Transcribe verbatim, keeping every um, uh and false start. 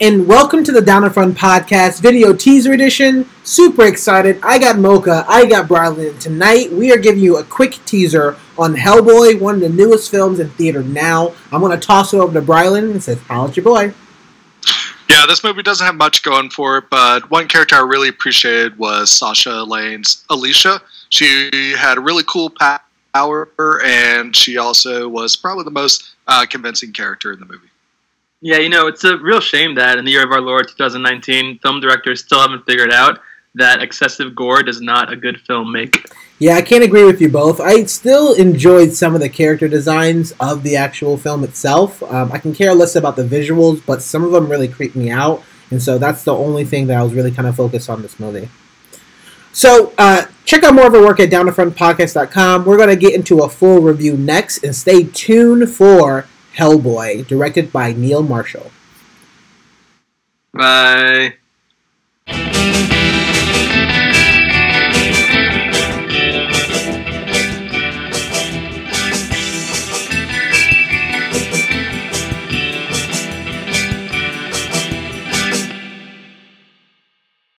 And welcome to the Down in Front Podcast video teaser edition. Super excited. I got Mocha. I got Brylan. Tonight, we are giving you a quick teaser on Hellboy, one of the newest films in theater now. I'm going to toss it over to Brylan and say, "How about your boy?" Yeah, this movie doesn't have much going for it, but one character I really appreciated was Sasha Lane's Alicia. She had a really cool power, and she also was probably the most uh, convincing character in the movie. Yeah, you know, it's a real shame that in the year of our Lord two thousand nineteen, film directors still haven't figured out that excessive gore does not a good film make. Yeah, I can't agree with you both. I still enjoyed some of the character designs of the actual film itself. Um, I can care less about the visuals, but some of them really creep me out, and so that's the only thing that I was really kind of focused on this movie. So, uh, check out more of our work at down in front podcast dot com. We're going to get into a full review next, and stay tuned for Hellboy, directed by Neil Marshall. Bye.